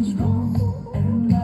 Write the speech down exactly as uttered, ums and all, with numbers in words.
is wrong and